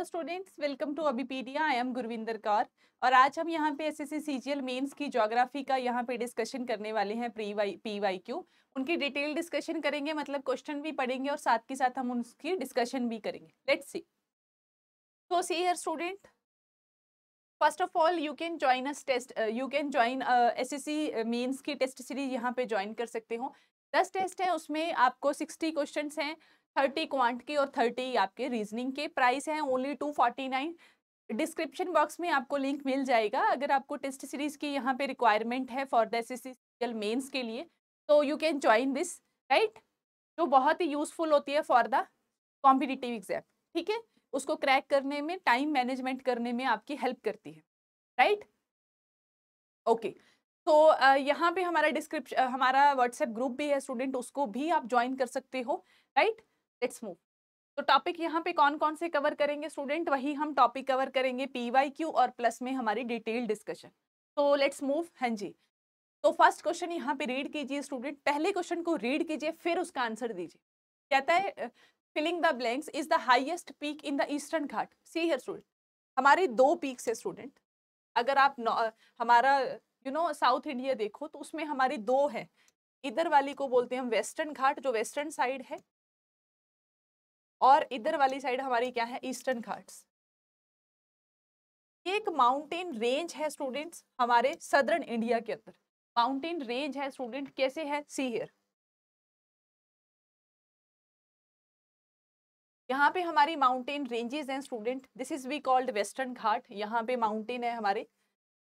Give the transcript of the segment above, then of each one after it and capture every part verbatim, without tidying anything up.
Hello students, welcome to Abhipedia. I am Gurvinder Kaur और आज हम यहाँ पे S S C C G L mains की ज्योग्राफी का यहाँ पे डिस्कशन करने वाले हैं। Pre Y P Y Q उनकी डिटेल डिस्कशन करेंगे, मतलब क्वेश्चन भी पढ़ेंगे और साथ के साथ हम उनकी डिस्कशन भी करेंगे। Let's see. So see here student, first of all you can join us test, you can join S S C mains की टेस्ट सीरीज यहाँ पे ज्वाइन कर सकते हो। दस टेस्ट हैं, उसमें आपको सिक्सटी क्वेश्चन हैं, थर्टी क्वांट के और थर्टी आपके रीजनिंग के। प्राइस हैं only two forty nine. Description box में आपको लिंक मिल जाएगा। अगर आपको टेस्ट सीरीज की यहाँ पे रिक्वायरमेंट है for the S S C C L mains के लिए, तो you can join this, right, जो बहुत ही यूजफुल होती है फॉर द कॉम्पिटिटिव एग्जाम। ठीक है, उसको क्रैक करने में, टाइम मैनेजमेंट करने में आपकी हेल्प करती है, राइट। ओके, तो यहाँ पे हमारा डिस्क्रिप्शन, हमारा व्हाट्सएप ग्रुप भी है स्टूडेंट, उसको भी आप ज्वाइन कर सकते हो, राइट। Let's move. तो टॉपिक यहाँ पे कौन कौन से कवर करेंगे स्टूडेंट, वही हम टॉपिक कवर करेंगे, पीवाईक्यू और प्लस में हमारी डिटेल डिस्कशन। तो लेट्स मूव। हाँ जी, तो फर्स्ट क्वेश्चन यहाँ पे रीड कीजिए स्टूडेंट। पहले क्वेश्चन को रीड कीजिए फिर उसका आंसर दीजिए। कहता है filling the blanks is the highest peak in the eastern Ghat. See here student, हमारे दो पीक्स है स्टूडेंट। अगर आप हमारा यू नो साउथ इंडिया देखो तो उसमें हमारी दो है। इधर वाली को बोलते हैं हम वेस्टर्न घाट, जो वेस्टर्न साइड है, और इधर वाली साइड हमारी क्या है, ईस्टर्न घाट्स। एक माउंटेन रेंज है स्टूडेंट्स हमारे सदर्न इंडिया के अंदर। माउंटेन रेंज है स्टूडेंट, कैसे है, सी हियर। यहाँ पे हमारी माउंटेन रेंजेस हैं student. This is we called western Ghat. यहाँ पे माउंटेन है हमारे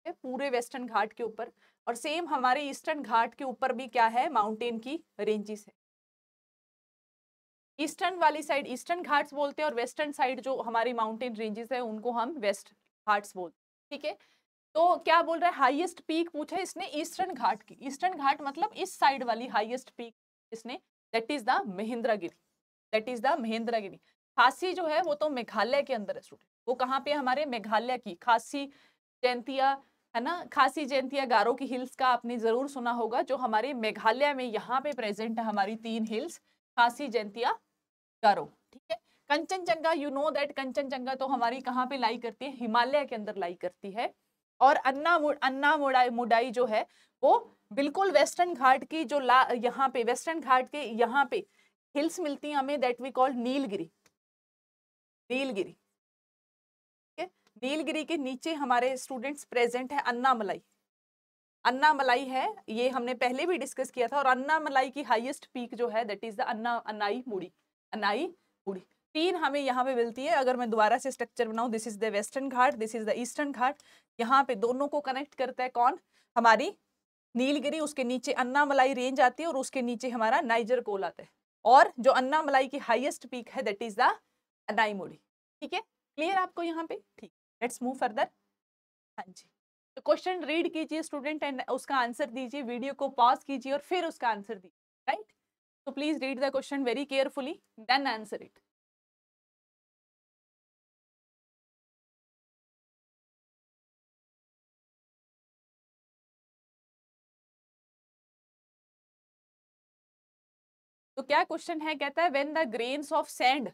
पूरे वेस्टर्न घाट के ऊपर, और सेम हमारे ईस्टर्न घाट के ऊपर भी क्या है, माउंटेन की रेंजेस है। ईस्टर्न वाली साइड ईस्टर्न घाट्स बोलते हैं, और वेस्टर्न साइड जो हमारी माउंटेन रेंजेस है उनको हम वेस्ट घाट्स बोलते हैं। ठीक है, तो क्या बोल रहा है, हाईएस्ट पीक पूछा इसने ईस्टर्न घाट की। ईस्टर्न घाट मतलब इस साइड वाली हाईएस्ट पीक इसने, that is the Mahendragiri, that is the Mahendragiri. Khasi जो है वो तो मेघालय के अंदर है स्टूडेंट। वो कहाँ पे, हमारे मेघालय की खासी जयंतिया है ना, खासी जयंतिया गारो की हिल्स का आपने जरूर सुना होगा, जो हमारे मेघालय में यहाँ पे प्रेजेंट है। हमारी तीन हिल्स, खासी जयंतिया गारो, ठीक है। Kanchenjunga, you know that Kanchenjunga तो हमारी कहाँ पे लाई करती है, हिमालय के अंदर लाई करती है। और अन्ना अन्ना मुडाई मुडाई जो है वो बिल्कुल वेस्टर्न घाट की, जो ला यहाँ पे वेस्टर्न घाट के यहाँ पे हिल्स मिलती हैं हमें, that we call Nilgiri, Nilgiri, ठीक है। नीलगिरी के नीचे हमारे स्टूडेंट्स प्रेजेंट है अन्नामलाई। अन्नामलाई है, ये हमने पहले भी डिस्कस किया था। और अन्नामलाई की हाईएस्ट पीक जो है that is the Anna Anai Mudi, Anai मुड़ी। तीन हमें यहाँ पे मिलती है। अगर मैं दोबारा से स्ट्रक्चर बनाऊँ, this is the Western Ghat, this is the eastern Ghat. यहाँ पे दोनों को कनेक्ट करता है कौन, हमारी नीलगिरी, उसके नीचे अन्नामलाई रेंज आती है, और उसके नीचे हमारा नाइजर कोल आता है। और जो अन्नामलाई की हाईएस्ट पीक है that is the Anai Mudi, ठीक है। क्लियर आपको यहाँ पे, ठीक। Let's move further. हाँ जी, तो क्वेश्चन रीड कीजिए स्टूडेंट एंड उसका आंसर दीजिए। वीडियो को पॉज कीजिए और फिर उसका आंसर दीजिए, राइट। तो please read the question very carefully, then answer it. तो क्या क्वेश्चन है, कहता है when the grains of sand,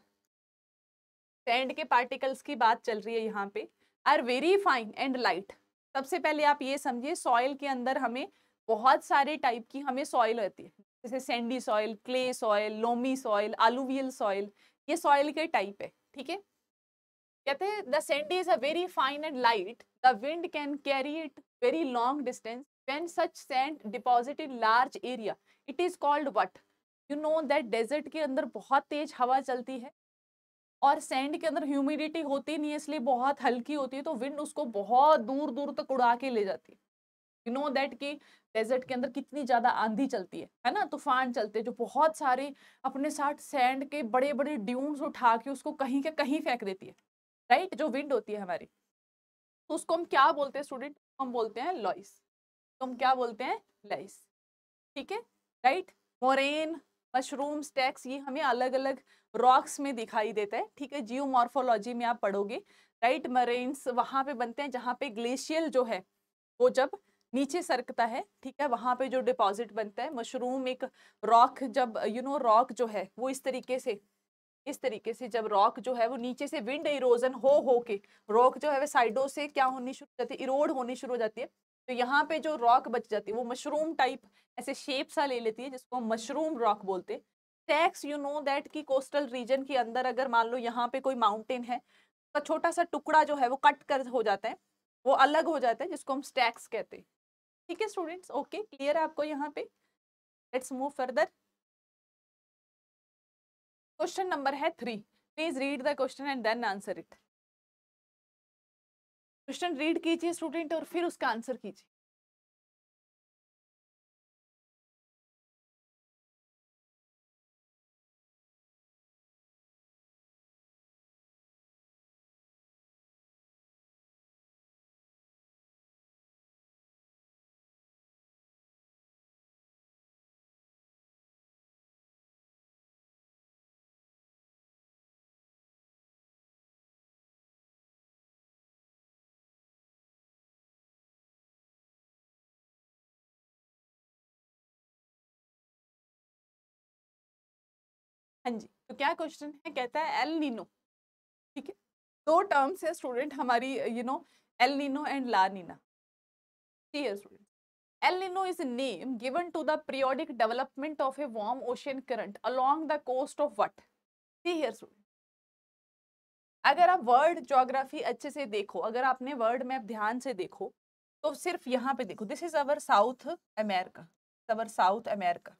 sand के पार्टिकल्स की बात चल रही है यहाँ पे, are very fine and light. सबसे पहले आप ये समझिए, सॉइल के अंदर हमें बहुत सारे टाइप की हमें सॉइल होती है, जैसे sandy soil, clay soil, loamy soil, alluvial soil, ये सॉइल के टाइप है, ठीक है। कहते हैं the sandy is a very fine and light, the wind can carry it very long distance, when such sand deposit in large area it is called what. You know that desert के अंदर बहुत तेज हवा चलती है और sand के अंदर humidity होती नहीं है, इसलिए बहुत हल्की होती है, तो विंड उसको बहुत दूर दूर तक उड़ा के ले जाती है। यू नो दैट कि डेजर्ट के अंदर कितनी ज़्यादा आंधी चलती है है ना, तूफान चलते हैं, जो बहुत सारे अपने साथ सैंड के बड़े बड़े ड्यून्स उठा के उसको कहीं के कहीं फेंक देती है, राइट। जो विंड होती है हमारी, तो उसको हम क्या बोलते हैं स्टूडेंट, हम बोलते हैं लॉइस। तो हम क्या बोलते हैं, लॉइस, ठीक है, राइट। मोरेन, मशरूम, स्टैक्स, ये हमें अलग अलग रॉक्स में दिखाई देता है, ठीक है। जियोमॉर्फोलॉजी में आप पढ़ोगे, राइट। मरेन्स वहाँ पे बनते हैं जहाँ पे ग्लेशियल जो है वो जब नीचे सरकता है, ठीक है, वहाँ पे जो डिपॉजिट बनता है। मशरूम एक रॉक, जब यू नो रॉक जो है वो इस तरीके से इस तरीके से जब रॉक जो है वो नीचे से विंड इरोजन हो हो के रॉक जो है वो साइडों से क्या होनी शुरू हो जाती है, इरोड होनी शुरू हो जाती है, तो यहाँ पे जो रॉक बच जाती है वो मशरूम टाइप ऐसे शेप सा ले लेती है जिसको हम मशरूम रॉक बोलते हैं। टैक्स यू नो दैट कि कोस्टल रीजन के अंदर अगर मान लो यहाँ पे कोई माउंटेन है उसका छोटा सा टुकड़ा जो है वो कट कर हो जाता है, वो अलग हो जाता है जिसको हम स्टैक्स कहते हैं। ठीक है स्टूडेंट्स, ओके क्लियर है आपको यहाँ पे। Let's move further. Question number है three, please read the question and then answer it. Question read कीजिए स्टूडेंट और फिर उसका आंसर कीजिए। हाँ जी, तो क्या क्वेश्चन है, कहता है एल नीनो। ठीक है, दो टर्म्स है स्टूडेंट हमारी, you know El Nino and La Nina. ठीक है student, El Nino is name given to the periodic development of a warm ocean current along the coast of what. ठीक है student, अगर आप वर्ल्ड ज्योग्राफी अच्छे से देखो, अगर आपने वर्ल्ड मैप ध्यान से देखो तो सिर्फ यहाँ पे देखो, this is our South America, our South America.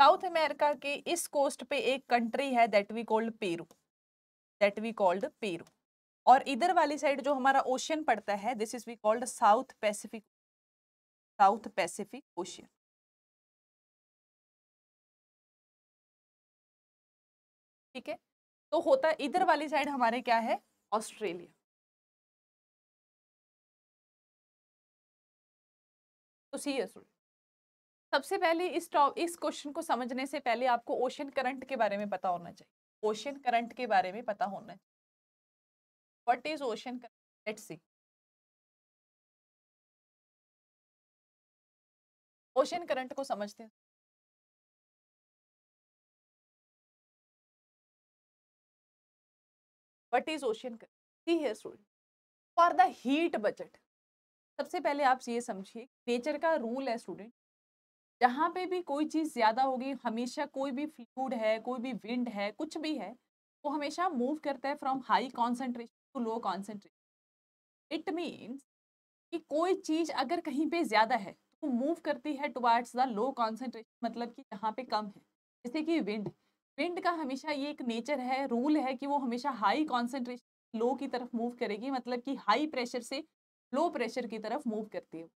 South America के इस कोस्ट पे एक कंट्री है that we called Peru, that we called Peru, और इधर वाली साइड जो हमारा ओशियन पड़ता है this is we called South Pacific, South Pacific Ocean. ठीक है, तो होता है इधर वाली साइड हमारे क्या है, ऑस्ट्रेलिया। तो सी एस सबसे पहले इस टॉप इस क्वेश्चन को समझने से पहले आपको ओशियन करंट के बारे में पता होना चाहिए, ओशियन करंट के बारे में पता होना चाहिए। What is ocean current, let's see. Ocean current को समझते हैं। What is ocean current, see here student, for the heat budget. सबसे पहले आप ये समझिए, नेचर का रूल है स्टूडेंट, जहाँ पे भी कोई चीज़ ज़्यादा होगी हमेशा, कोई भी फ्लूड है, कोई भी विंड है, कुछ भी है, वो हमेशा मूव करता है from high concentration to low concentration. It means कि कोई चीज़ अगर कहीं पे ज़्यादा है तो मूव करती है टुवार्ड्स द लो कॉन्सेंट्रेशन, मतलब कि जहाँ पे कम है, जैसे कि विंड। विंड का हमेशा ये एक नेचर है, रूल है कि वो हमेशा हाई कॉन्सेंट्रेशन लो की तरफ मूव करेगी, मतलब कि हाई प्रेशर से लो प्रेशर की तरफ मूव करती है।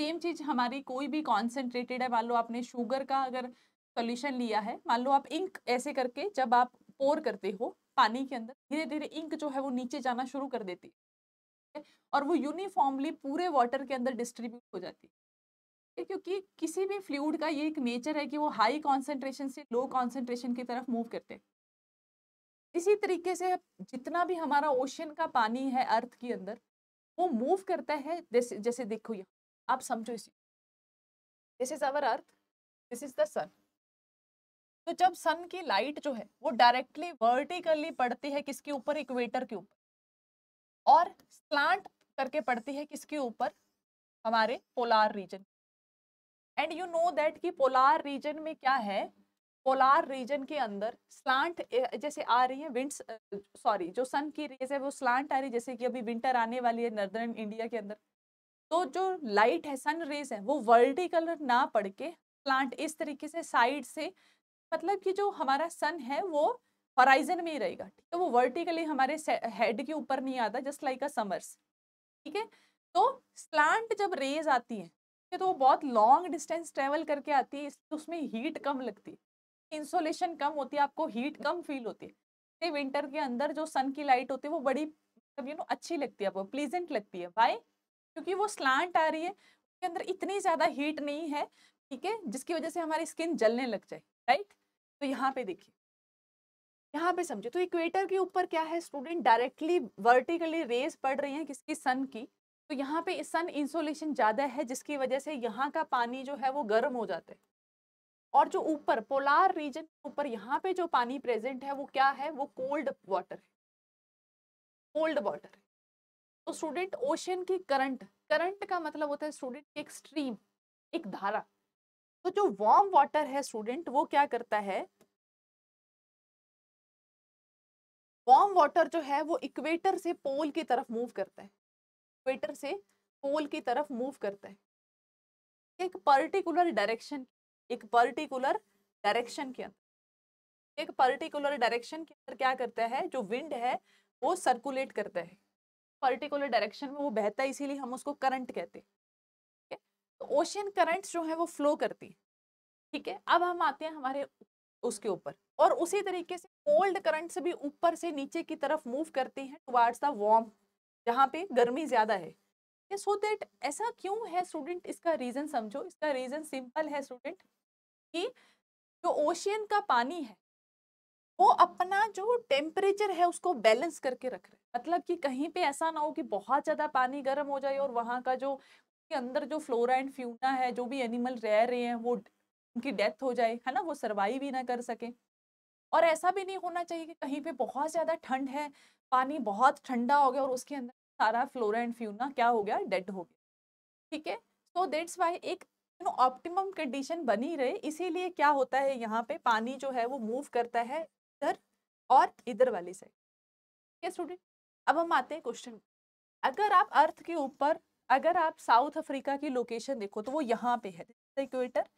सेम चीज़ हमारी कोई भी कॉन्सेंट्रेटेड है, मान लो आपने शुगर का अगर सॉल्यूशन लिया है, मान लो आप इंक ऐसे करके जब आप पोर करते हो पानी के अंदर, धीरे धीरे इंक जो है वो नीचे जाना शुरू कर देती है और वो यूनिफॉर्मली पूरे वाटर के अंदर डिस्ट्रीब्यूट हो जाती है, क्योंकि किसी भी फ्लूइड का ये एक नेचर है कि वो हाई कॉन्सेंट्रेशन से लो कॉन्सेंट्रेशन की तरफ मूव करते हैं। इसी तरीके से जितना भी हमारा ओशियन का पानी है अर्थ के अंदर वो मूव करता है, जैसे जैसे देखो यहाँ आप समझो इसी, this is our earth, this is the sun. तो जब सन की लाइट जो है वो डायरेक्टली वर्टिकली पड़ती है किसके ऊपर, इक्वेटर के ऊपर, और स्लांट करके पड़ती है किसके ऊपर, हमारे polar region. And you know that कि पोलार रीजन में क्या है, पोलार रीजन के अंदर स्लांट जैसे आ रही है विंड्स, सॉरी जो सन की रेज है वो स्लांट आ रही है, जैसे कि अभी विंटर आने वाली है नॉर्दर्न इंडिया के अंदर, तो जो लाइट है सन रेज है वो वर्टिकल ना पड़ के प्लांट इस तरीके से साइड से, मतलब कि जो हमारा सन है वो होराइजन में ही रहेगा। ठीक है, वो वर्टिकली हमारे हेड के ऊपर नहीं आता, जस्ट लाइक अ समर्स। ठीक है, तो प्लांट जब रेज आती है तो वो बहुत लॉन्ग डिस्टेंस ट्रेवल करके आती है, इसलिए उसमें हीट कम लगती है, इंसुलेशन कम होती है, आपको हीट कम फील होती है। विंटर के अंदर जो सन की लाइट होती है वो बड़ी यू नो अच्छी लगती है, आपको प्लीजेंट लगती है। भाई क्योंकि वो स्लांट आ रही है, उसके अंदर इतनी ज़्यादा हीट नहीं है, ठीक है, जिसकी वजह से हमारी स्किन जलने लग जाए, राइट। तो यहाँ पे देखिए, यहाँ पे समझो, तो इक्वेटर के ऊपर क्या है स्टूडेंट, डायरेक्टली वर्टिकली रेज पड़ रही हैं किसकी, सन की, तो यहाँ पे सन इंसुलेशन ज़्यादा है जिसकी वजह से यहाँ का पानी जो है वो गर्म हो जाता है। और जो ऊपर पोलार रीजन ऊपर यहाँ पे जो पानी प्रेजेंट है वो क्या है, वो कोल्ड वाटर है, कोल्ड वाटर है। तो स्टूडेंट ओशन की करंट, करंट का मतलब होता है स्टूडेंट एक स्ट्रीम, एक धारा। तो जो वार्म वाटर है स्टूडेंट वो क्या करता है, वार्म वाटर जो है वो इक्वेटर से पोल की तरफ मूव करता है, इक्वेटर से पोल की तरफ मूव करता है एक पर्टिकुलर डायरेक्शन, एक पर्टिकुलर डायरेक्शन के अंदर, एक पर्टिकुलर डायरेक्शन के अंदर क्या करता है, जो विंड है वो सर्कुलेट करता है पर्टिकुलर डायरेक्शन में, वो बहता है, इसीलिए हम उसको करंट कहते हैं। ठीक है, तो ओशियन करंट्स जो है वो फ्लो करती है। ठीक है, अब हम आते हैं हमारे उसके ऊपर, और उसी तरीके से कोल्ड करंट्स भी ऊपर से नीचे की तरफ मूव करती हैं टुवार्ड्स द वार्म, जहाँ पे गर्मी ज़्यादा है। सो दैट ऐसा क्यों है स्टूडेंट, इसका रीज़न समझो। इसका रीज़न सिंपल है स्टूडेंट कि जो ओशियन का पानी है वो अपना जो टेम्परेचर है उसको बैलेंस करके रख रहा है। मतलब कि कहीं पे ऐसा ना हो कि बहुत ज़्यादा पानी गर्म हो जाए और वहाँ का जो उसके अंदर जो फ्लोरा एंड फ्यूना है, जो भी एनिमल रह रहे हैं वो उनकी डेथ हो जाए, है ना, वो सर्वाइव भी ना कर सके। और ऐसा भी नहीं होना चाहिए कि कहीं पे बहुत ज़्यादा ठंड है, पानी बहुत ठंडा हो गया और उसके अंदर सारा फ्लोरा एंड फ्यूना क्या हो गया, डेड हो गया। ठीक है, सो दैट्स व्हाई एक यू नो ऑप्टिमम कंडीशन बनी रहे, इसीलिए क्या होता है यहाँ पे पानी जो है वो मूव करता है इधर और इधर वाली साइड। ठीक है स्टूडेंट, अब हम आते हैं क्वेश्चन। अगर आप अर्थ के ऊपर, अगर आप साउथ अफ्रीका की लोकेशन देखो तो वो यहाँ पे है, इक्वेटर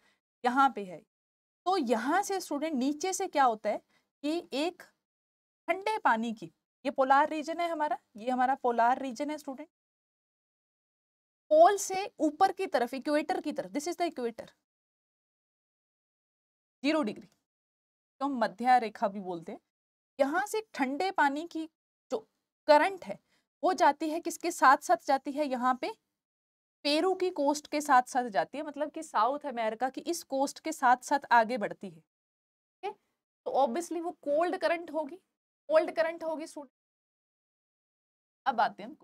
यहाँ पे है। तो यहाँ से स्टूडेंट नीचे से क्या होता है कि एक ठंडे पानी की, ये पोलार रीजन है हमारा, ये हमारा पोलार रीजन है स्टूडेंट, पोल से ऊपर की तरफ, इक्वेटर की तरफ, this is the equator, zero degree तो हम मध्य रेखा भी बोलते हैं। यहाँ से ठंडे पानी की जो करंट है वो जाती है किसके साथ साथ जाती है, यहाँ पे पेरू की कोस्ट के साथ साथ जाती है, मतलब कि साउथ अमेरिका की इस कोस्ट के साथ साथ आगे बढ़ती है। ठीक है, तो ऑब्वियसली वो कोल्ड करंट होगी, कोल्ड करंट होगी स्टूडेंट। अब आते हैं हम,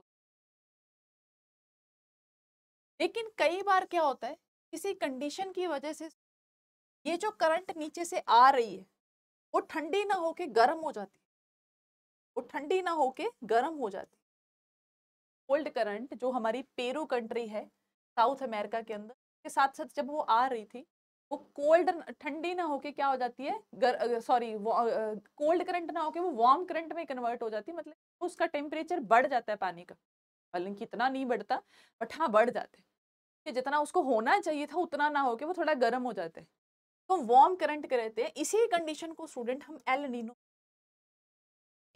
लेकिन कई बार क्या होता है किसी कंडीशन की वजह से ये जो करंट नीचे से आ रही है वो ठंडी ना होके गर्म हो जाती है, वो ठंडी ना होके गर्म हो जाती है। कोल्ड करंट जो हमारी पेरू कंट्री है साउथ अमेरिका के अंदर के साथ साथ जब वो आ रही थी वो कोल्ड ठंडी ना होके क्या हो जाती है, सॉरी कोल्ड करंट ना होके वो वार्म करंट में कन्वर्ट हो जाती है। मतलब उसका टेम्परेचर बढ़ जाता है पानी का, हालांकि इतना नहीं बढ़ता बट हाँ बढ़ जाता है कि जितना उसको होना चाहिए था उतना ना होके वो थोड़ा गर्म हो जाता है, तो वार्म करंट कहते हैं। इसी कंडीशन को स्टूडेंट हम एल नीनो,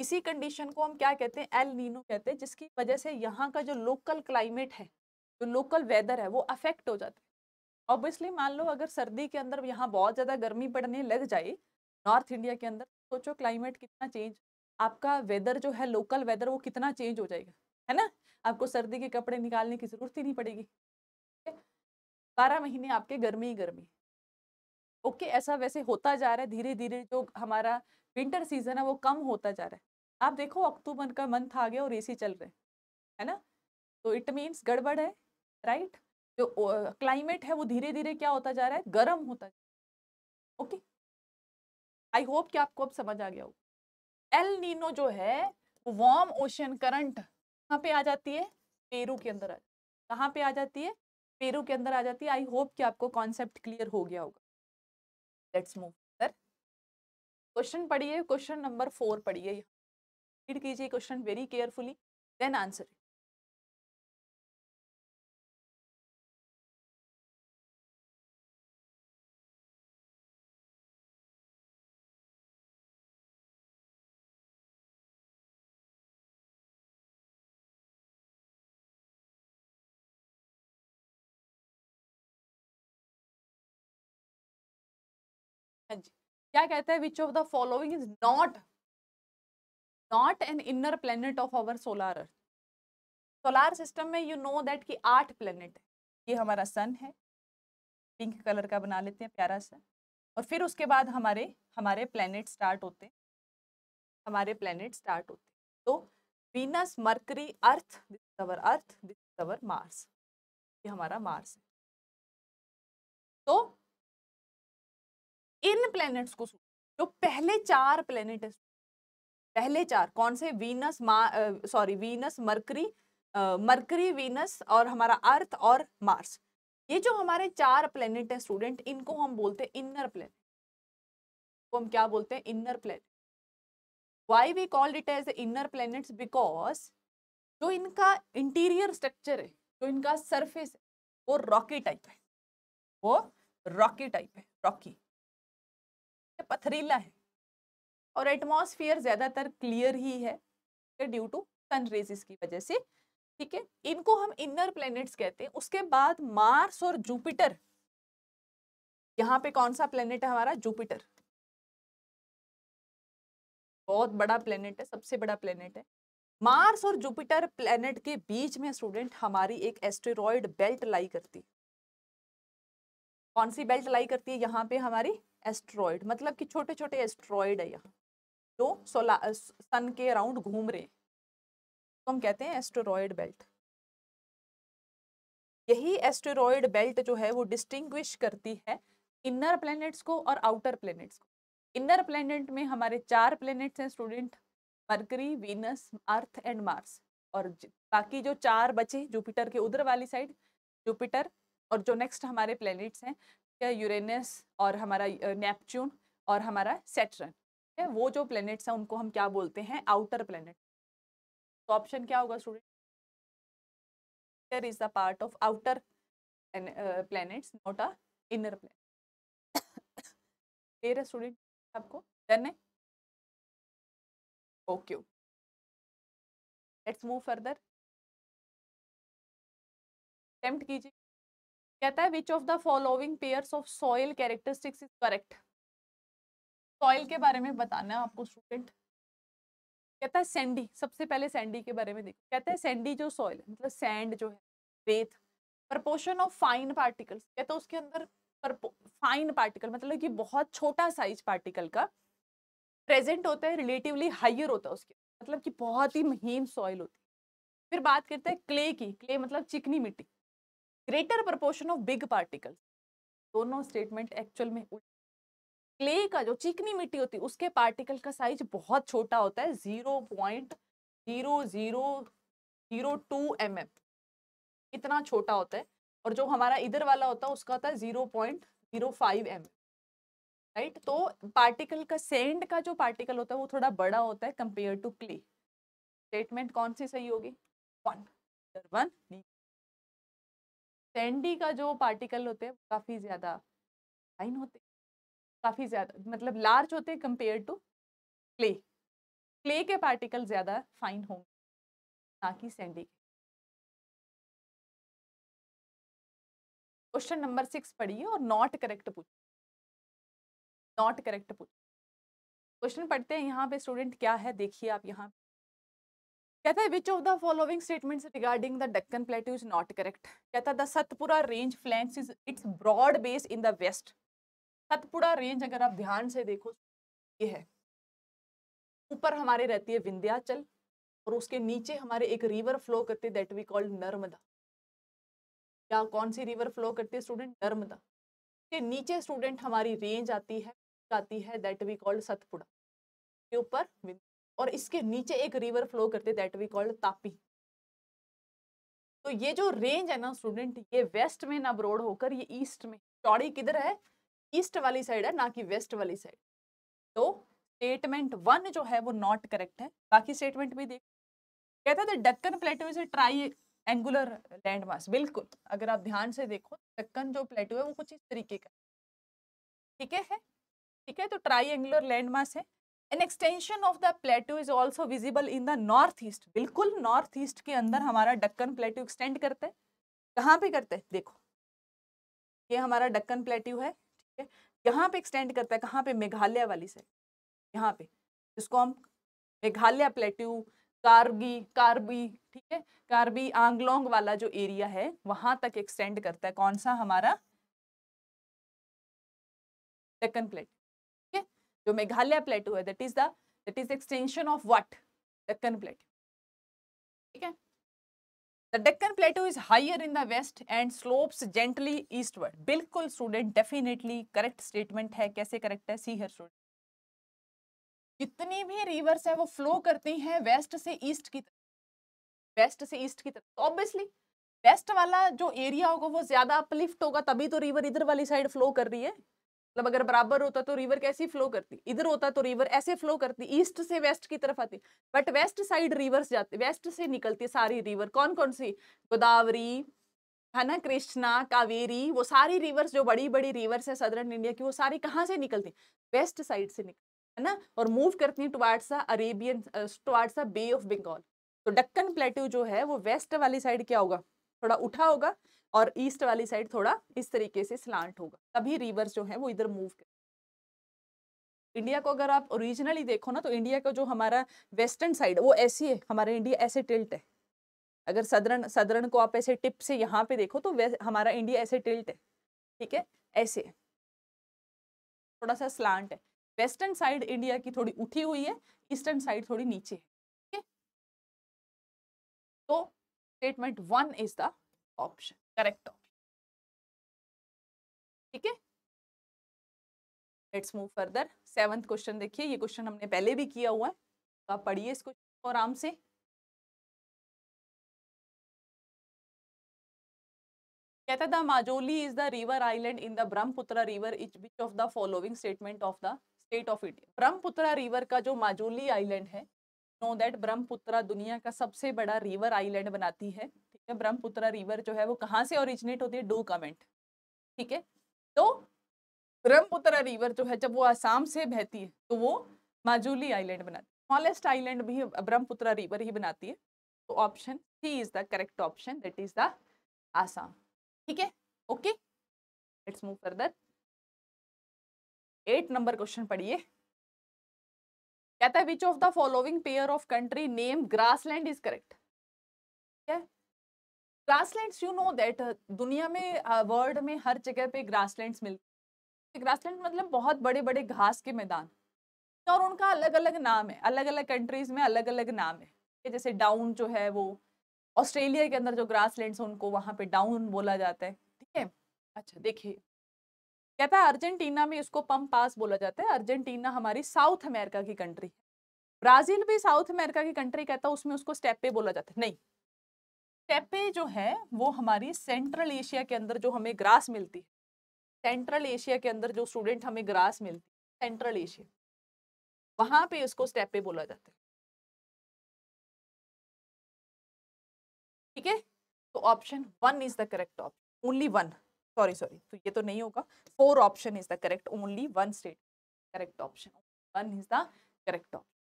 इसी कंडीशन को हम क्या कहते हैं, एल नीनो कहते हैं, जिसकी वजह से यहाँ का जो लोकल क्लाइमेट है, जो लोकल वेदर है वो अफेक्ट हो जाता है। ऑब्वियसली मान लो अगर सर्दी के अंदर यहाँ बहुत ज़्यादा गर्मी पड़ने लग जाए नॉर्थ इंडिया के अंदर, सोचो क्लाइमेट कितना चेंज, आपका वेदर जो है लोकल वेदर वो कितना चेंज हो जाएगा, है ना, आपको सर्दी के कपड़े निकालने की ज़रूरत ही नहीं पड़ेगी, बारह महीने आपके गर्मी ही गर्मी। ओके okay, ऐसा वैसे होता जा रहा है धीरे धीरे, जो हमारा विंटर सीजन है वो कम होता जा रहा है। आप देखो अक्टूबर का मंथ आ गया और ए सी चल रहे हैं, है ना, तो इट मीन्स गड़बड़ है, राइट। जो क्लाइमेट है वो धीरे धीरे क्या होता जा रहा है, गर्म होता जा रहा है। ओके, आई होप कि आपको अब समझ आ गया हो। एल नीनो जो है वार्म ओशन करंट कहाँ पे आ जाती है, पेरू के अंदर आ जाती है, कहाँ पे आ जाती है, पेरू के अंदर आ जाती है। आई होप कि आपको कॉन्सेप्ट क्लियर हो गया होगा। लेट्स मूव सर, क्वेश्चन पढ़िए, क्वेश्चन नंबर फोर पढ़िए, रीड कीजिए question very carefully, then answer. हाँ जी, क्या कहता है, which of the following is not not an inner planet of our solar earth. Solar system में यू नो दैट कि आठ प्लेनेट है। ये हमारा सन है, पिंक कलर का बना लेते हैं प्यारा सा, और फिर उसके बाद हमारे हमारे प्लेनेट स्टार्ट होते हैं, हमारे प्लेनेट स्टार्ट होते हैं। तो Venus, Mercury, earth, this is our earth, this is our Mars, ये हमारा मार्स है। तो इन प्लैनेट्स को, जो पहले चार प्लैनेट है, पहले चार कौन से, Venus sorry Venus Mercury Mercury Venus और हमारा अर्थ और मार्स, ये जो हमारे चार प्लैनेट हैं स्टूडेंट, इनको हम बोलते हैं इनर प्लैनेट। तो हम क्या बोलते हैं? Inner planet. Why we called it as inner planets? Because जो इनका इंटीरियर स्ट्रक्चर है, जो इनका सरफेस है, वो रॉकी टाइप है, वो रॉकी टाइप है, रॉकी पथरीला है, और एटमॉस्फेयर ज्यादातर क्लियर ही है ड्यू टू सन रेजिस की वजह से, ठीक है। इनको हम इनर प्लैनेट्स कहते हैं। उसके बाद मार्स और जुपिटर, यहाँ पे कौन सा प्लैनेट है हमारा? जुपिटर, बहुत बड़ा प्लैनेट है, सबसे बड़ा प्लैनेट है। मार्स और जुपिटर प्लैनेट के बीच में स्टूडेंट हमारी एक एस्टेरॉयड बेल्ट लाई करती है। कौन सी बेल्ट लाई करती है? यहाँ पे हमारी एस्टेरॉयड, मतलब कि छोटे छोटे एस्टेरॉयड है यहाँ, जो सोला सन के अराउंड घूम रहे हैं, तो हम कहते हैं एस्टेरॉयड बेल्ट। यही एस्टेरॉयड बेल्ट जो है वो डिस्टिंग्विश करती है इनर प्लैनेट्स को और आउटर प्लैनेट्स को। इनर प्लैनेट में हमारे चार प्लैनेट्स हैं student, Mercury, Venus, earth and Mars, और बाकी जो चार बचे जुपिटर के उधर वाली साइड, जुपिटर और जो नेक्स्ट हमारे प्लैनेट्स हैं यूरेनस और हमारा नेपच्यून और हमारा सैटर्न, वो जो प्लैनेट्स हैं उनको हम क्या बोलते हैं? Outer planet. तो ऑप्शन क्या होगा student? Is the part of outer planets, not a inner planet. Clear है स्टूडेंट आपको? डन है? Okay, let's move further. Attempt कीजिए। कहता है which of the following pairs of soil characteristics is correct? Soil के बारे में बताना है आपको स्टूडेंट। कहता है सैंडी, सबसे पहले सैंडी के बारे में देखो। कहता है सैंडी जो सॉइल, मतलब सैंड जो है, रेत, प्रपोर्शन ऑफ फाइन पार्टिकल्स, कहता है उसके अंदर फाइन पार्टिकल मतलब कि बहुत छोटा साइज पार्टिकल का प्रेजेंट होता है, रिलेटिवली हाइयर होता है उसके, मतलब कि बहुत ही महीन सॉइल होती है। फिर बात करते हैं क्ले की, क्ले मतलब चिकनी मिट्टी, greater proportion of big particles. दोनों स्टेटमेंट एक्चुअल में उल्टे। क्ले का जो चिकनी मिट्टी होती है उसके पार्टिकल का साइज बहुत छोटा होता है, zero point zero zero zero two M M इतना छोटा होता है, और जो हमारा इधर वाला होता है उसका होता है zero point zero five M M, right. तो पार्टिकल का, सैंड का जो पार्टिकल होता है वो थोड़ा बड़ा होता है कंपेयर टू क्ले। स्टेटमेंट कौन सी सही होगी? वन वन सैंडी का जो पार्टिकल होते हैं काफ़ी ज़्यादा फाइन होते, काफ़ी ज़्यादा मतलब लार्ज होते हैं कंपेयर टू क्ले। क्ले के पार्टिकल ज़्यादा फाइन होंगे, ना कि सैंडी के। क्वेश्चन नंबर सिक्स पढ़िए और नॉट करेक्ट पूछिए, नॉट करेक्ट पूछिए। क्वेश्चन पढ़ते हैं यहाँ पे स्टूडेंट, क्या है देखिए आप यहाँ। कहता है which of the following statements regarding the Deccan plateau is not correct? कहता है the Satpura range flanks is its broad base in the west. Satpura range अगर आप ध्यान से देखो ये है, ऊपर हमारे रहती है विंध्याचल और उसके नीचे हमारे एक रिवर फ्लो करती है दैट वी कॉल्ड नर्मदा। क्या कौन सी रिवर फ्लो करती है स्टूडेंट? नर्मदा। के नीचे स्टूडेंट हमारी रेंज आती है, आती है दैट वी कॉल्ड सतपुड़ा, के ऊपर और इसके नीचे एक रिवर फ्लो करते दैट वी कॉल्ड तापी। तो ये जो रेंज है ना स्टूडेंट, ये वेस्ट में ना ब्रॉड होकर ये ईस्ट में, चौड़ी किधर है? ईस्ट वाली साइड है, ना कि वेस्ट वाली साइड। तो स्टेटमेंट वन जो है वो नॉट करेक्ट है। बाकी स्टेटमेंट भी देख। कहता था Deccan plateau is a triangular land mass. बिल्कुल, अगर आप ध्यान से देखो दक्कन जो प्लेटो है वो कुछ इस तरीके का, ठीक है, ठीक है, तो ट्राई एंगुलर लैंड मास है। An extension of the plateau is also visible in the north east. बिल्कुल, नॉर्थ ईस्ट के अंदर हमारा दक्कन प्लेटो एक्सटेंड करता है। कहाँ पे करते हैं? देखो ये हमारा दक्कन प्लेटो है, ठीक है, यहाँ पे एक्सटेंड करता है। कहाँ पे? मेघालय वाली साइड, यहाँ पे, जिसको हम मेघालय प्लेटो, कार्गी कार्बी, ठीक है, कार्बी आंगलोंग वाला जो एरिया है वहाँ तक एक्सटेंड करता है। कौन सा? हमारा दक्कन प्लेटो, जो मेघालय प्लेटू है, that is the that is extension of what? Deccan plateau, ठीक है। The Deccan Plateau is higher in the west and slopes gently eastward. बिल्कुल स्टूडेंट डेफिनेटली करेक्ट स्टेटमेंट है. कैसे करेक्ट है? सी हियर स्टूडेंट, जितनी भी रिवर्स है वो फ्लो करती हैं वेस्ट से ईस्ट की तरफ, वेस्ट से ईस्ट की तरफ. ऑब्वियसली वेस्ट वाला जो एरिया होगा वो ज्यादा अपलिफ्ट होगा, तभी तो रिवर इधर वाली साइड फ्लो कर रही है. मतलब अगर बराबर होता तो रिवर कैसी फ्लो करती, इधर होता तो रिवर ऐसे फ्लो करती, ईस्ट से वेस्ट की तरफ आती. बट वेस्ट साइड रिवर्स जाती, वेस्ट से निकलती है सारी रिवर. कौन कौन सी? गोदावरी है ना, कृष्णा, कावेरी, वो सारी रिवर्स जो बड़ी बड़ी रिवर्स है सदर्न इंडिया की, वो सारी कहाँ से निकलती? वेस्ट साइड से निकलती है ना, और मूव करती है towards the Arabian, towards the bay of Bengal. तो डक्कन प्लेट्यू जो है वो वेस्ट वाली साइड क्या होगा? थोड़ा उठा होगा, और ईस्ट वाली साइड थोड़ा इस तरीके से स्लांट होगा, तभी रिवर्स जो है वो इधर मूव कर. इंडिया को अगर आप ओरिजिनली देखो ना, तो इंडिया का जो हमारा वेस्टर्न साइड वो ऐसी है, हमारे इंडिया ऐसे टिल्ट है. अगर सदर्न सदर्न को आप ऐसे टिप से यहाँ पे देखो तो हमारा इंडिया ऐसे टिल्ट है, ठीक है, ऐसे है, थोड़ा सा स्लांट है. वेस्टर्न साइड इंडिया की थोड़ी उठी हुई है, ईस्टर्न साइड थोड़ी नीचे है, ठीक है. तो statement one is the option correct option, ठीक है. Let's move further. Seventh question देखिए, ये क्वेश्चन हमने पहले भी किया हुआ है, तो आप पढ़िए इसको आराम से. कहता the Majuli is the river island in the Brahmaputra river each which of the following statement of the state of India. Brahmaputra river का जो माजोली आइलैंड है, नो दैट ब्रह्मपुत्र दुनिया का सबसे बड़ा रिवर आइलैंड बनाती है, ठीक है. ब्रह्मपुत्र रिवर जो है वो कहाँ से ओरिजिनेट होती है? डू कमेंट, ठीक है. तो ब्रह्मपुत्र रिवर जो है जब वो आसाम से बहती है तो वो माजुली आइलैंड बनाती है. स्मॉलेस्ट आइलैंड भी ब्रह्मपुत्र रिवर ही बनाती है. तो option C is the correct option, that is the Assam, ठीक है. Okay, let's move further. Eight number question पढ़िए. कहता है which of the following pair of country name grassland is correct. Grasslands, you know that दुनिया में world uh, में हर जगह पे ग्रासलैंड्स मिलते हैं. ग्रासलैंड मतलब बहुत बड़े बड़े घास के मैदान, और उनका अलग अलग नाम है, अलग अलग कंट्रीज में अलग अलग नाम है. जैसे डाउन जो है वो ऑस्ट्रेलिया के अंदर जो ग्रासलैंड्स हैं उनको वहाँ पे डाउन बोला जाता है, ठीक है. अच्छा देखिए, कहता है अर्जेंटीना में इसको पम्प पास बोला जाता है. अर्जेंटीना हमारी साउथ अमेरिका की कंट्री है. ब्राजील भी साउथ अमेरिका की कंट्री, कहता है उसमें उसको स्टेपे बोला जाता है. नहीं, स्टेपे जो है वो हमारी सेंट्रल एशिया के अंदर जो हमें ग्रास मिलती है, सेंट्रल एशिया के अंदर जो स्टूडेंट हमें ग्रास मिलती है, सेंट्रल एशिया, वहाँ पे इसको स्टेपे बोला जाता है, ठीक है. तो option one is the correct option, only one. Sorry sorry तो ये तो नहीं होगा. Four option is the correct, only one state correct option, one is the correct option.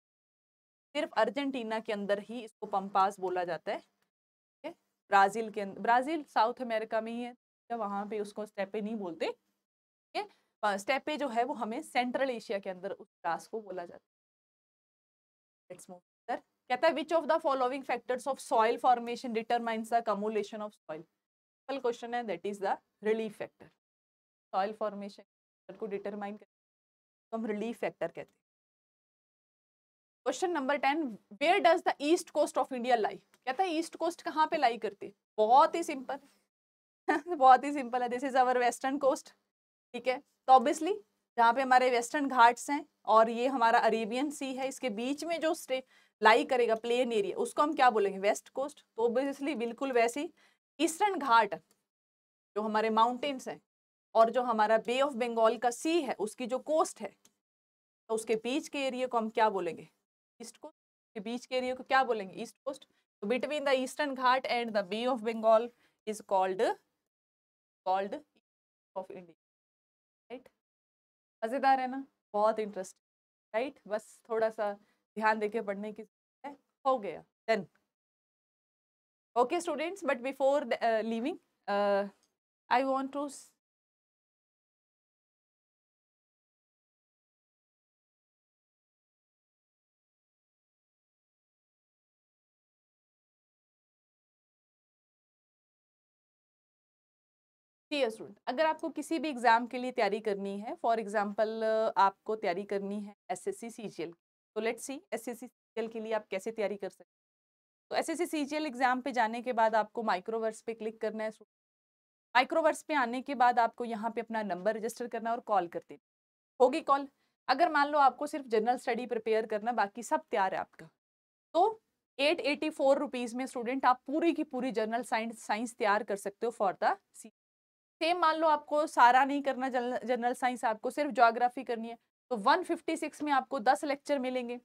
सिर्फ अर्जेंटीना के अंदर ही इसको पम्पास बोला जाता है, ठीक है. ब्राजील के अंदर, ब्राजील साउथ अमेरिका में ही है, वहाँ पे उसको स्टेपे नहीं बोलते, ठीक है. स्टेपे जो है वो हमें सेंट्रल एशिया के अंदर उस ग्रास को बोला जाता है. Let's move further. कहता है which of the following factors of soil formation determines the cumulation of soil. Simple question है, that is the relief factor. Soil formation को डिटरमाइन करते हैं तो हम रिलीफ फैक्टर कहते हैं. Question number ten, where does the east coast of India lie. कहता है ईस्ट कोस्ट कहाँ पे लाई करती है? बहुत ही सिंपल बहुत ही सिंपल है. This is our western coast, ठीक है. तो ऑब्वियसली जहाँ पे हमारे वेस्टर्न घाट्स हैं और ये हमारा अरेबियन सी है, इसके बीच में जो स्टे लाई करेगा प्लेन एरिया उसको हम क्या बोलेंगे? West coast. तो ऑब्वियसली बिल्कुल वैसी ईस्टर्न घाट जो हमारे माउंटेन्स हैं और जो हमारा बे ऑफ बंगाल का सी है उसकी जो कोस्ट है, तो उसके बीच के एरिया को हम क्या बोलेंगे? East coast. के बीच के एरिया को क्या बोलेंगे? East coast. तो between the eastern Ghat and the bay of Bengal is called called of India, right. मज़ेदार है ना, बहुत इंटरेस्टिंग, राइट. बस थोड़ा सा ध्यान देके पढ़ने की जरूरत है. हो गया done. Okay students, but before the, uh, leaving, uh, I want to dear student, अगर आपको किसी भी एग्जाम के लिए तैयारी करनी है, फॉर एग्जाम्पल आपको तैयारी करनी है S S C C G L, तो let's see S S C C G L के लिए आप कैसे तैयारी कर सकते हैं. तो S S C C G L exam पे जाने के बाद आपको माइक्रोवर्स पे क्लिक करना है। माइक्रोवर्स पे आने के बाद आपको यहाँ पे अपना नंबर रजिस्टर करना और कॉल कर देना होगी। कॉल अगर मान लो आपको सिर्फ जनरल स्टडी प्रिपेयर करना, बाकी सब तैयार है आपका, तो एट एटी फोर रुपीज़ में स्टूडेंट आप पूरी की पूरी जनरल साइंस साइंस तैयार कर सकते हो फॉर द सी। सेम मान लो आपको सारा नहीं करना जनरल साइंस, आपको सिर्फ ज्योग्राफी करनी है, तो वन फिफ्टी सिक्स में आपको दस लेक्चर मिलेंगे,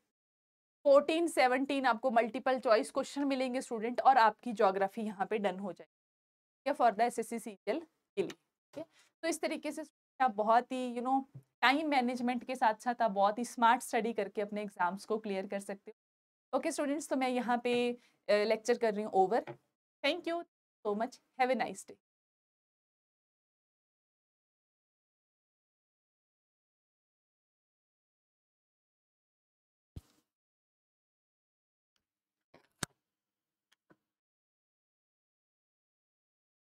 फोर्टीन सेवनटीन आपको मल्टीपल चॉइस क्वेश्चन मिलेंगे स्टूडेंट, और आपकी ज्योग्राफी यहाँ पे डन हो जाएगी ठीक है for the S S C C G L के लिए ठीक है। तो इस तरीके से आप बहुत ही यू नो टाइम मैनेजमेंट के साथ साथ आप बहुत ही स्मार्ट स्टडी करके अपने एग्जाम्स को क्लियर कर सकते हो। ओके स्टूडेंट्स, तो मैं यहाँ पे लेक्चर कर रही हूँ over. Thank you so much, have a nice day.